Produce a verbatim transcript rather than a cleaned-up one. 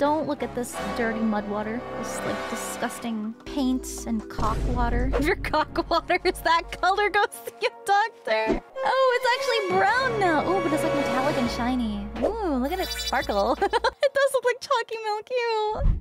Don't look at this dirty mud water. This, like, disgusting paints and cock water. If your cock water is that color, go see a doctor. Oh, it's actually brown now. Oh, but it's, like, metallic and shiny. Ooh, look at it sparkle. It does look like Chalky Milk. Ew.